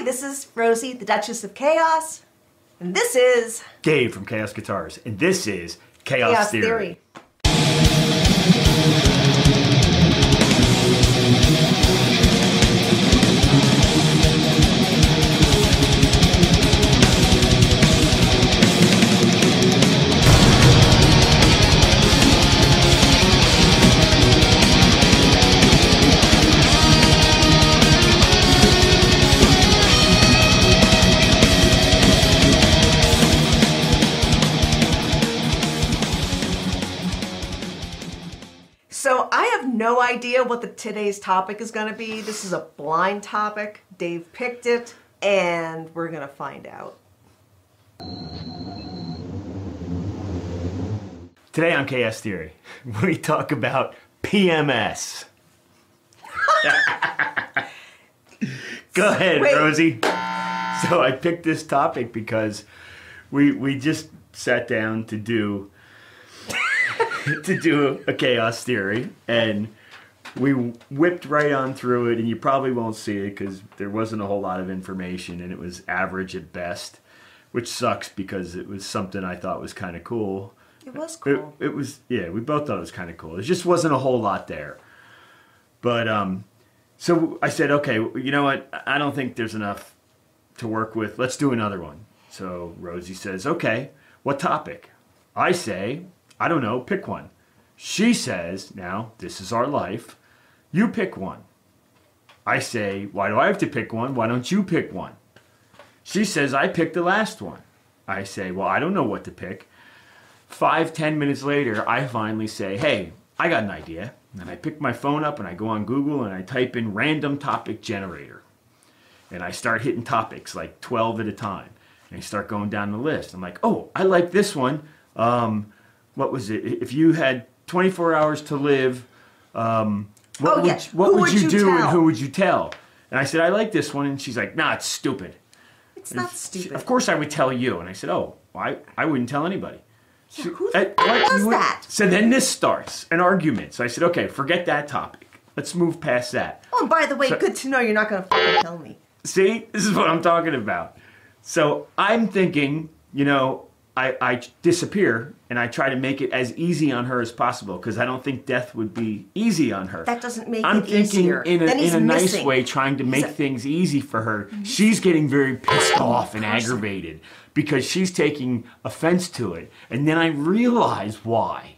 Hi, this is Rosie, the Duchess of Chaos, and this is Dave from Chaos Guitars, and this is Chaos Theory. So I have no idea what today's topic is going to be. This is a blind topic. Dave picked it, and we're going to find out. Today on Chaos Theory, we talk about PMS. Go ahead, wait. Rosie. So I picked this topic because we just sat down to do a Chaos Theory, and we whipped right on through it, and you probably won't see it because there wasn't a whole lot of information and it was average at best, which sucks because it was something I thought was kind of cool. It was cool. It was, yeah, we both thought it was kind of cool. There just wasn't a whole lot there. But so I said, okay, you know what? I don't think there's enough to work with. Let's do another one. So Rosie says, okay, what topic? I say, I don't know, pick one. She says, now, this is our life. You pick one. I say, why do I have to pick one? Why don't you pick one? She says, I picked the last one. I say, well, I don't know what to pick. 5, 10 minutes later, I finally say, hey, I got an idea. And I pick my phone up and I go on Google and I type in random topic generator. And I start hitting topics, like 12 at a time. And I start going down the list. I'm like, oh, I like this one. What was it? If you had 24 hours to live, what would you do and who would you tell? And I said, I like this one. And she's like, nah, it's stupid. It's not stupid. Of course I would tell you. And I said, oh, well, I wouldn't tell anybody. Yeah, she, who the hell does that? So then this starts, an argument. So I said, okay, forget that topic. Let's move past that. Oh, and by the way, so, good to know you're not going to fucking tell me. See? This is what I'm talking about. So I'm thinking, you know, I disappear and I try to make it as easy on her as possible because I don't think death would be easy on her. That doesn't make it easier. I'm thinking in a nice way, trying to make things easy for her. She's getting very pissed off and aggravated because she's taking offense to it. And then I realize why.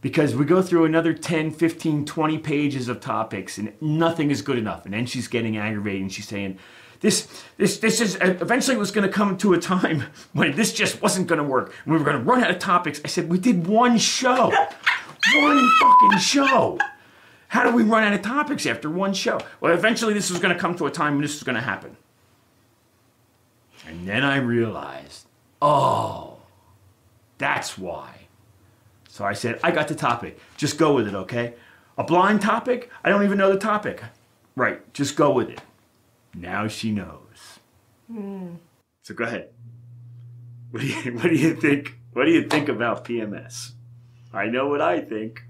Because we go through another 10, 15, 20 pages of topics and nothing is good enough. And then she's getting aggravated and she's saying, this is eventually was going to come to a time when this just wasn't going to work. We were going to run out of topics. I said, we did one show. One fucking show. How do we run out of topics after one show? Well, eventually this was going to come to a time when this was going to happen. And then I realized, oh, that's why. So I said, I got the topic. Just go with it, okay? A blind topic? I don't even know the topic. Right, just go with it. Now she knows. Mm. So go ahead. What do you think about PMS? I know what I think.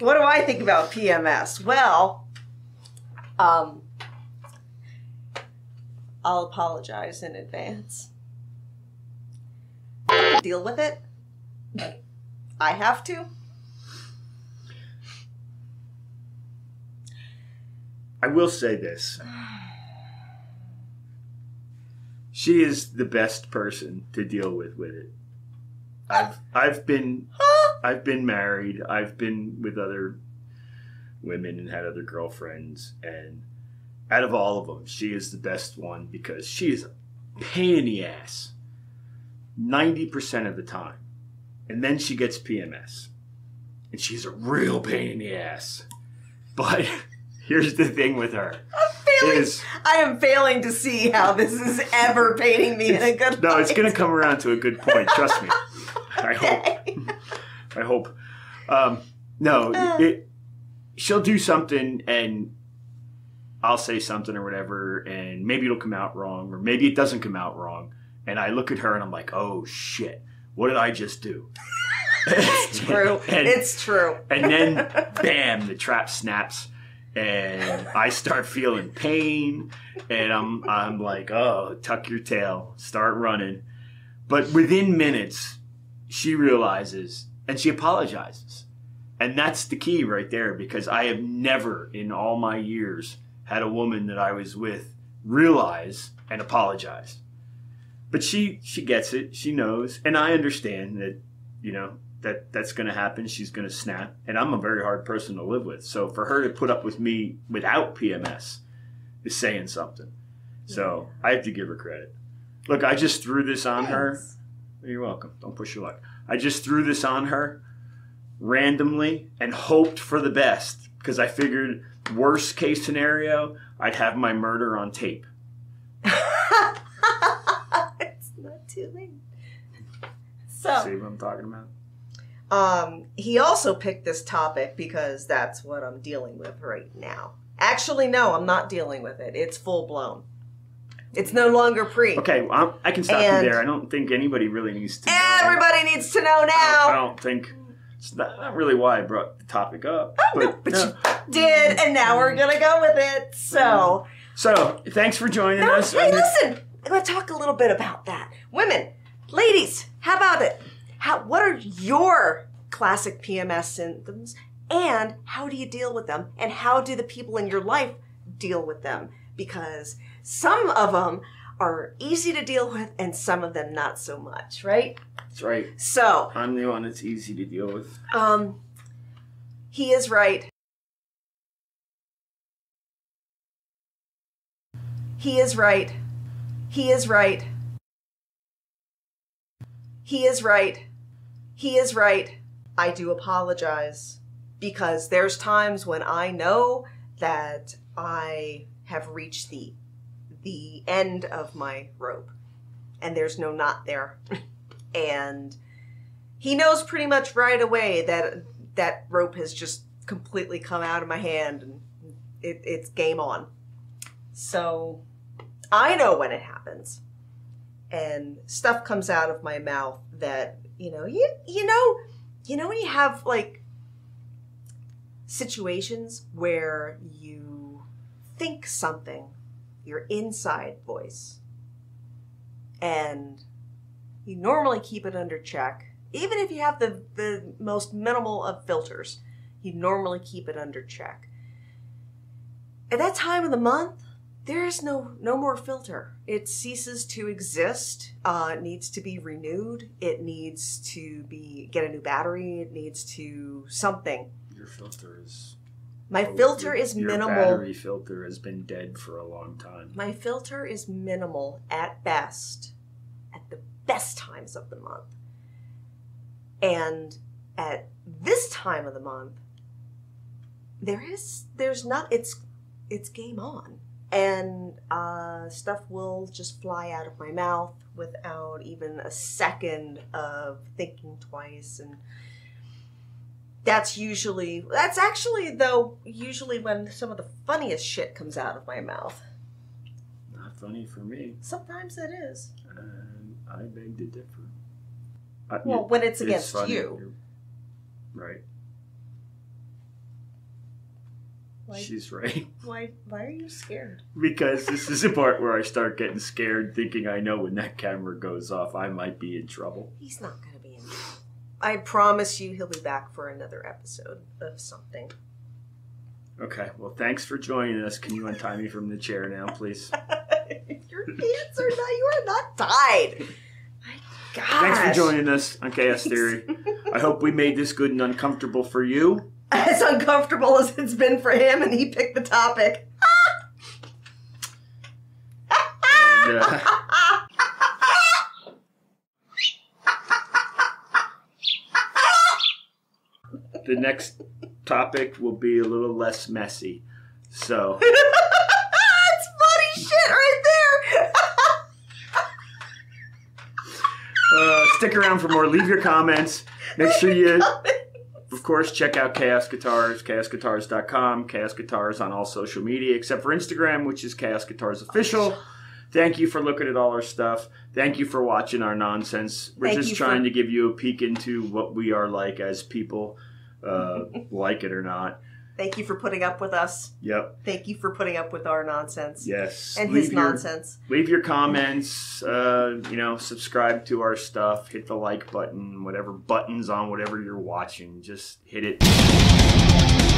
What do I think about PMS? Well, I'll apologize in advance. I have to deal with it. I have to. I will say this. She is the best person to deal with it. I've been married. I've been with other women and had other girlfriends, and out of all of them, she is the best one because she is a pain in the ass 90% of the time. And then she gets PMS. And she's a real pain in the ass. But here's the thing with her. I am failing to see how this is ever painting me in a good light. No, it's going to come around to a good point. Trust me. Okay. I hope. No, she'll do something and I'll say something or whatever, and maybe it'll come out wrong or maybe it doesn't come out wrong. And I look at her and I'm like, oh, shit. What did I just do? It's true. It's true. And then, bam, the trap snaps. and I start feeling pain, and I'm like, oh, tuck your tail, start running. But within minutes, she realizes and she apologizes. And that's the key right there, because I have never in all my years had a woman that I was with realize and apologize. But she gets it, she knows, and I understand that, you know, that's going to happen. She's going to snap, and I'm a very hard person to live with. So for her to put up with me without PMS is saying something. So I have to give her credit. Look, I just threw this on her. You're welcome. Don't push your luck. I just threw this on her randomly and hoped for the best, because I figured worst case scenario, I'd have my murder on tape. It's not too late. So, see what I'm talking about? He also picked this topic because that's what I'm dealing with right now. Actually, no, I'm not dealing with it. It's full blown. It's no longer pre. Okay, well, I can stop you there. I don't think anybody really needs to know. Everybody needs to know now. I don't think it's not really why I brought the topic up. Oh, but you did, and now we're gonna go with it. So, thanks for joining us. Hey, listen, I'm gonna talk a little bit about that. Women, ladies, how about it? What are your classic PMS symptoms, and how do you deal with them, and how do the people in your life deal with them? Because some of them are easy to deal with, and some of them not so much, right? That's right. So I'm the one that's easy to deal with. He is right. He is right. He is right. He is right. He is right. I do apologize, because there's times when I know that I have reached the end of my rope and there's no knot there. And he knows pretty much right away that that rope has just completely come out of my hand, and it's game on. So I know when it happens, and stuff comes out of my mouth that, you know, you know when you have like situations where you think something, your inside voice, and you normally keep it under check, even if you have the most minimal of filters, you normally keep it under check. At that time of the month, there is no more filter. It ceases to exist. It needs to be renewed. It needs to get a new battery. It needs to something. Your filter is... My filter is minimal. Your battery filter has been dead for a long time. My filter is minimal at best, at the best times of the month. And at this time of the month, it's game on. And stuff will just fly out of my mouth without even a second of thinking twice. And that's actually when some of the funniest shit comes out of my mouth. Not funny for me. Sometimes it is. I beg to differ. Well, when it's against you. Right. Like, she's right. Why are you scared? Because this is the part where I start getting scared, thinking I know when that camera goes off, I might be in trouble. He's not going to be in trouble. I promise you he'll be back for another episode of something. Okay. Well, thanks for joining us. Can you untie me from the chair now, please? Your hands are not... You are not tied. My gosh. Thanks for joining us on Chaos Theory. I hope we made this good and uncomfortable for you. As uncomfortable as it's been for him, and he picked the topic. And, the next topic will be a little less messy. So it's funny shit right there. Stick around for more. Leave your comments. Make sure you... Of course, check out Chaos Guitars, ChaosGuitars.com, Chaos Guitars on all social media, except for Instagram, which is ChaosGuitarsOfficial. Thank you for looking at all our stuff. Thank you for watching our nonsense. We're just trying to give you a peek into what we are like as people, like it or not. Thank you for putting up with us. Yep. Thank you for putting up with our nonsense. Yes. And leave his nonsense. Leave your comments. You know, subscribe to our stuff. Hit the like button. Whatever buttons on whatever you're watching. Just hit it.